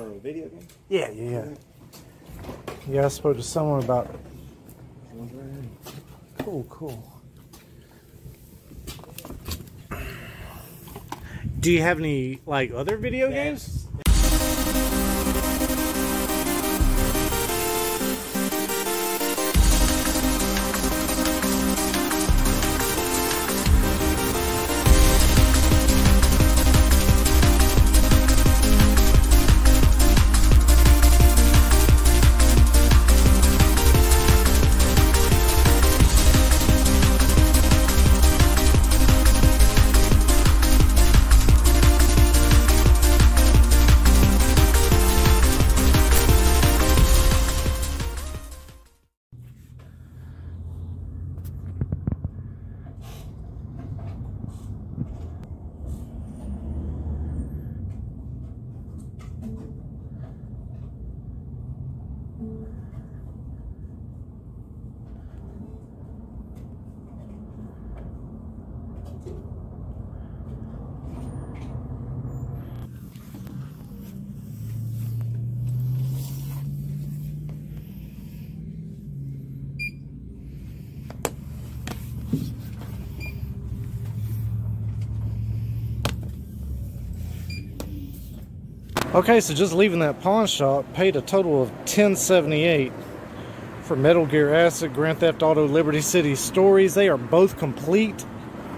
Or a video game? Yeah. Yeah, I spoke to someone about... Cool. Do you have any, like, other video games? Okay, so just leaving that pawn shop, paid a total of $10.78 for Metal Gear Acid, Grand Theft Auto, Liberty City Stories. They are both complete,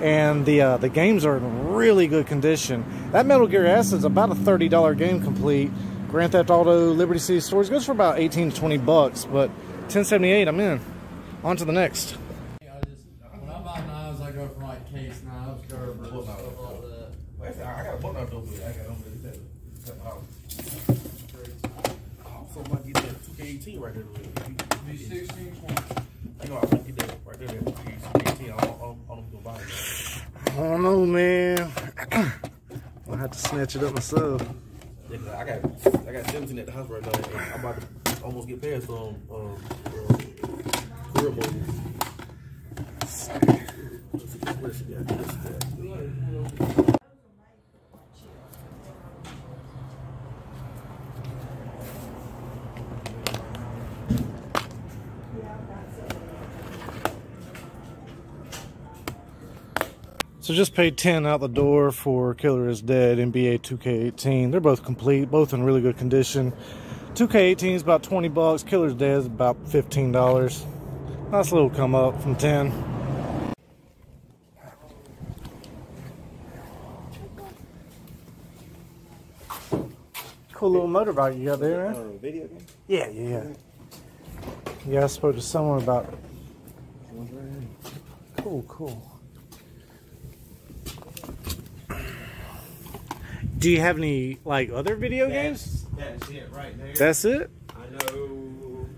and the games are in really good condition. That Metal Gear Acid is about a $30 game complete. Grand Theft Auto, Liberty City Stories goes for about 18 to 20 bucks, but $10.78, I'm in. On to the next. When I buy knives, I go for like Case Knives, Gerber, stuff like that. Wait, I got a butt knife over there. I got over there. So I'm going to get that 2K18 right there. I know I'm going to get that right there. 2K18. I don't know, man. I'll have to snatch it up myself. Yeah, I got 17 at the house right now. And I'm about to almost get past career movies. What she got? This guy. So just paid $10 out the door for Killer is Dead, NBA 2K18. They're both complete, both in really good condition. 2K18 is about 20 bucks. Killer is Dead is about $15. Nice little come up from 10. Cool little motorbike you got there, right? A video game? Yeah. Yeah, I spoke to someone about... Cool. Do you have any, like, other video games? That's it right there. That's it? I know.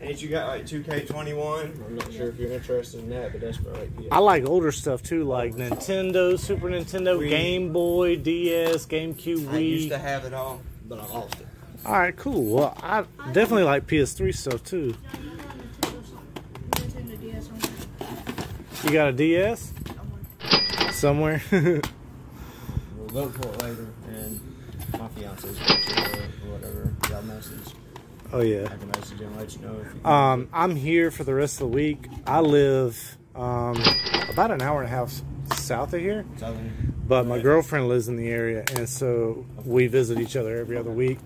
Ain't you got, like, 2K21? I'm not sure if you're interested in that, but that's right. Yeah. I like older stuff, too, like Nintendo, Super Nintendo, Wii. Game Boy, DS, GameCube, Wii. I used to have it all, but I lost it. All right, cool. Well, I definitely like PS3 stuff, too. You got a DS? Somewhere? Vote for it later, and my fiance's or whatever. Y'all message. Oh yeah. I can message and let you know if you can. I'm here for the rest of the week. I live about an hour and a half south of here. But my girlfriend lives in the area, and so we visit each other every other week.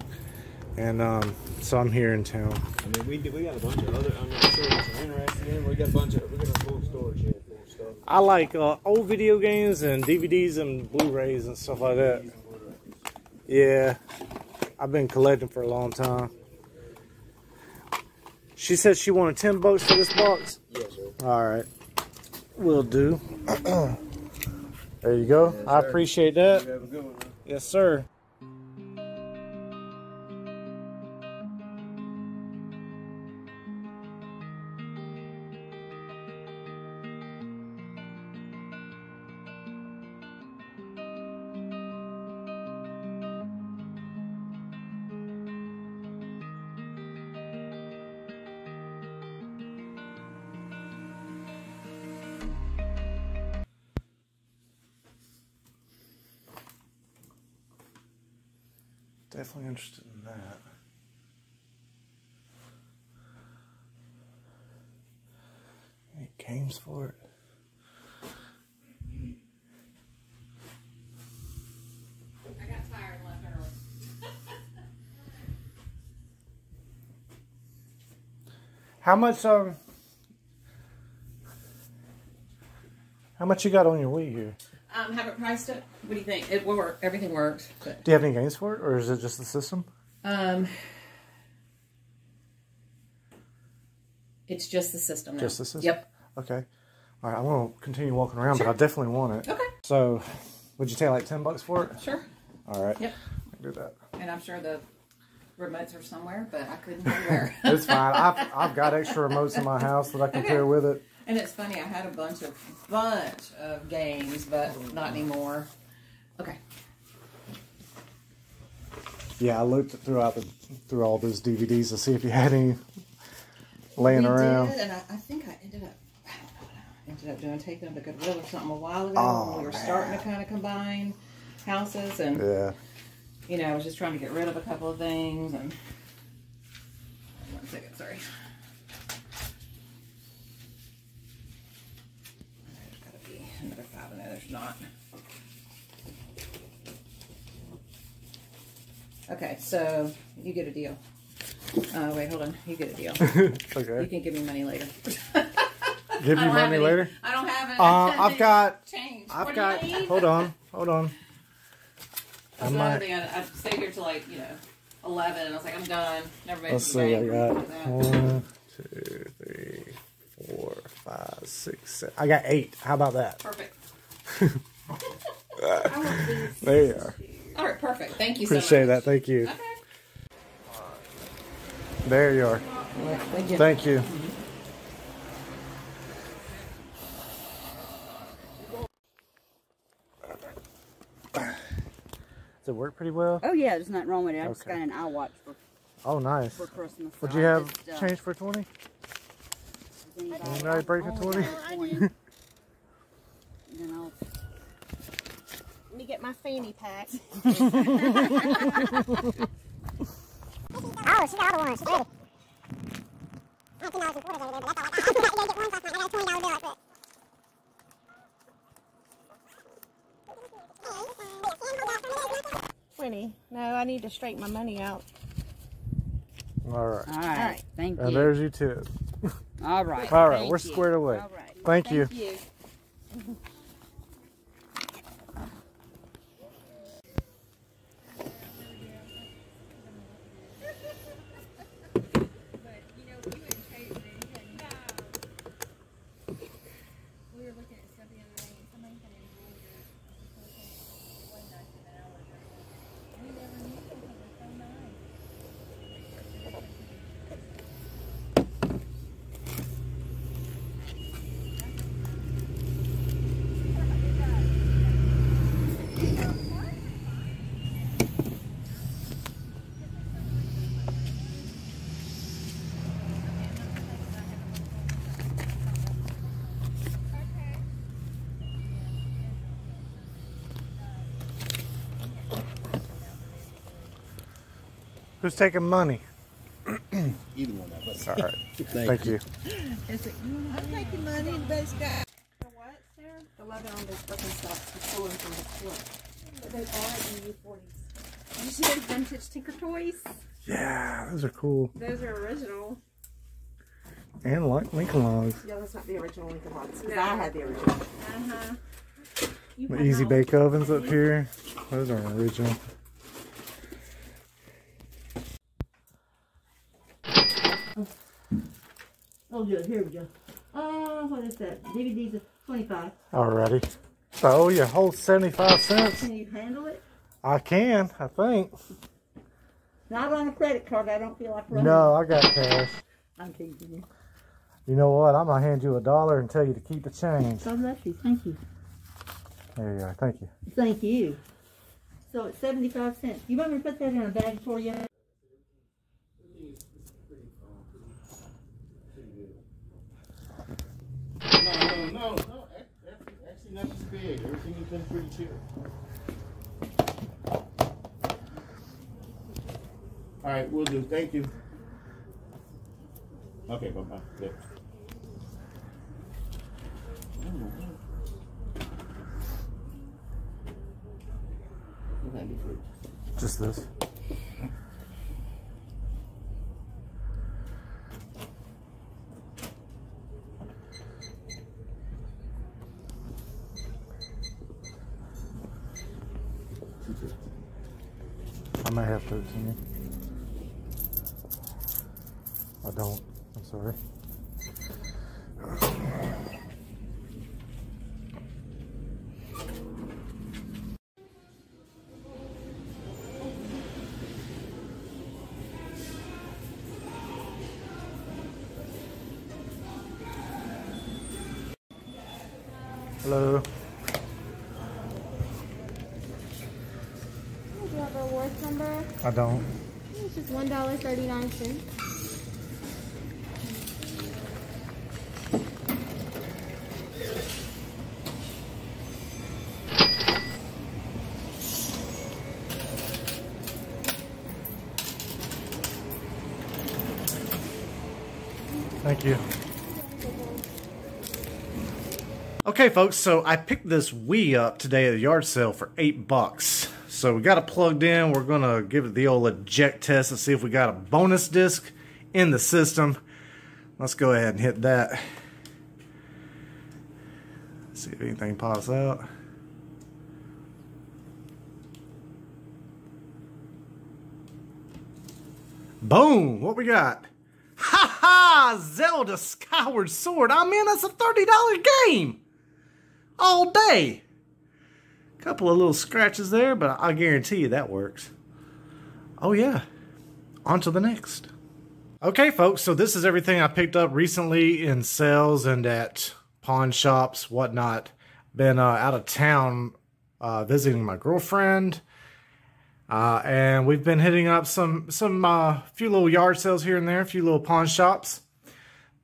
And so I'm here in town. I mean, we got a bunch of other. I'm not sure what you're interested in. We got a full storage here. I like old video games and DVDs and Blu-rays and stuff like that. Yeah, I've been collecting for a long time. She said she wanted 10 bucks for this box? Yes, sir. Alright, will do. There you go. Yes, I appreciate that. You have a good one, man. Yes, sir. Definitely interested in that. Any games for it? How much you got on your Wii here? Have it priced up. What do you think? It will work. Everything works. But. Do you have any games for it, or is it just the system? It's just the system now. Just the system? Yep. Okay. All right, I'm going to continue walking around, sure. But I definitely want it. Okay. So, would you take like $10 for it? Sure. All right. Yep. I can do that. And I'm sure the remotes are somewhere, but I couldn't know where. It's fine. I've got extra remotes in my house that I can pair with it. And it's funny, I had a bunch of games, but not anymore. Okay. Yeah, I looked through all those DVDs to see if you had any laying around. Did, and I think I ended up doing taking them to Goodwill or something a while ago when we were starting to kind of combine houses and. Yeah. You know, I was just trying to get rid of a couple of things and... One second, sorry. There's gotta be another 5 in there, there's not. Okay, so you get a deal. Wait, hold on, you get a deal. Okay. You can give me money later. Give you money later? I don't have it. I've got... Change. I've got... Hold on. I might. I stayed here till like, you know, 11, and I was like, I'm done. Never made it. Let's see, I got 1, 2, 3, 4, 5, 6, 7. I got 8. How about that? Perfect. There you are. All right, perfect. Thank you so much. Appreciate that. Thank you. Okay. There you are. Thank you. Thank you. It work pretty well? Oh yeah, there's nothing wrong with it. I just got an iWatch for nice. For Christmas. Would you have change for 20? Anybody break a 20? Then I'll let me get my fanny pack. Oh, she got all the ones. She's ready. I think I was in order, but that's all I got. I gotta get one off my $20 bill. No, I need to straighten my money out. All right. Thank you. And there's your tip. All right. We're squared away. All right. Thank you. Who's taking money? Either one of us. All right. Thank you. I'm taking money and those guys. The what, Sarah? The leather on those Birkenstocks is pulling from the floor. But they are in new toys. You see those vintage Tinker Toys? Yeah, those are cool. Those are original. And like Lincoln Logs. Yeah, that's not the original Lincoln Logs. No. I had the original. The Easy Bake Ovens up here. Those are original. Oh, good. Here we go. What is that? DVDs are 25. Alrighty. So I owe you a whole 75 cents. Can you handle it? I can, I think. Not on a credit card. I don't feel like running. No, I got cash. I'm kidding you. You know what? I'm gonna hand you $1 and tell you to keep the change. God bless you. Thank you. There you are. Thank you. Thank you. So it's 75 cents. You want me to put that in a bag for you? No, actually nothing's big. Everything has been pretty chill. All right, we'll do. Thank you. Okay, bye-bye. Yeah. Just this. I might have 13. I don't. I'm sorry. Hello. Do you have a rewards number? I don't. It's just $1.39. Thank you. Okay, folks, so I picked this Wii up today at a yard sale for $8. So we got it plugged in. We're going to give it the old eject test and see if we got a bonus disc in the system. Let's go ahead and hit that. See if anything pops out. Boom! What we got? Ha ha! Zelda Skyward Sword. I mean, that's a $30 game! All day. Couple of little scratches there, but I guarantee you that works. Oh yeah, on to the next. Okay folks, so this is everything I picked up recently in sales and at pawn shops, whatnot. Been out of town visiting my girlfriend, and we've been hitting up some few little yard sales here and there, a few little pawn shops.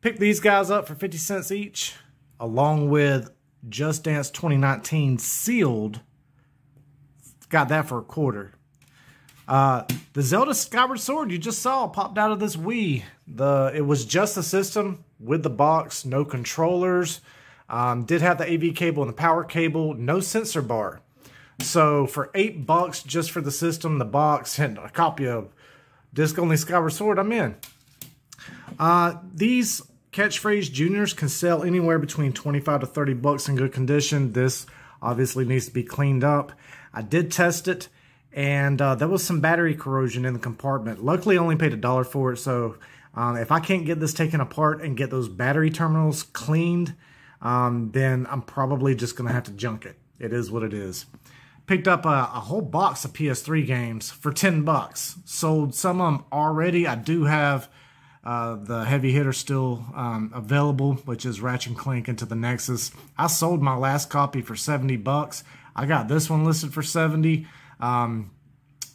Picked these guys up for 50 cents each, along with Just Dance 2019 sealed. Got that for $25. The Zelda Skyward Sword you just saw popped out of this Wii. It was just the system with the box, no controllers. Did have the AV cable and the power cable, no sensor bar. So for $8 just for the system, the box, and a copy of Disc Only Skyward Sword, I'm in. These Catchphrase juniors can sell anywhere between $25 to $30 in good condition. This obviously needs to be cleaned up. I did test it, and there was some battery corrosion in the compartment. Luckily, I only paid $1 for it, so if I can't get this taken apart and get those battery terminals cleaned, then I'm probably just going to have to junk it. It is what it is. Picked up a whole box of PS3 games for $10. Sold some of them already. I do have... the heavy hitter still available, which is Ratchet & Clank Into the Nexus. I sold my last copy for $70. I got this one listed for $70.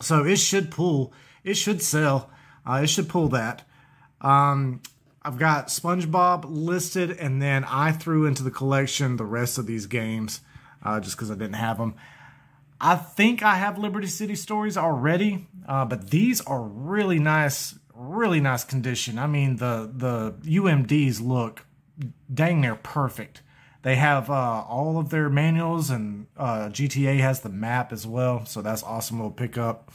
So it should pull. It should sell. It should pull that. I've got SpongeBob listed, and then I threw into the collection the rest of these games just because I didn't have them. I think I have Liberty City Stories already, but these are really nice. Really nice condition. I mean, the UMDs look dang near perfect. They have all of their manuals, and GTA has the map as well, so that's awesome little pickup.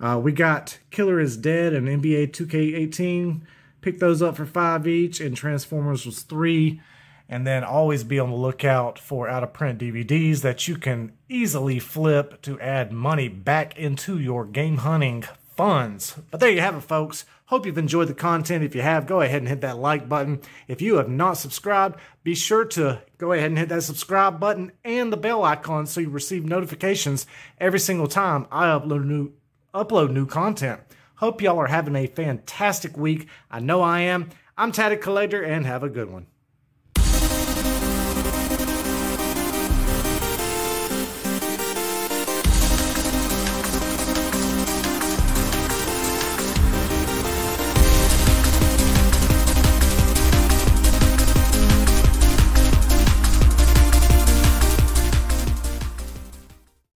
We got Killer is Dead and NBA 2K18. Picked those up for $5 each, and Transformers was $3. And then always be on the lookout for out-of-print DVDs that you can easily flip to add money back into your game hunting funds. But there you have it, folks. Hope you've enjoyed the content. If you have, go ahead and hit that like button. If you have not subscribed, be sure to go ahead and hit that subscribe button and the bell icon so you receive notifications every single time I upload new content. Hope y'all are having a fantastic week. I know I am. I'm Tatted Collector, and have a good one.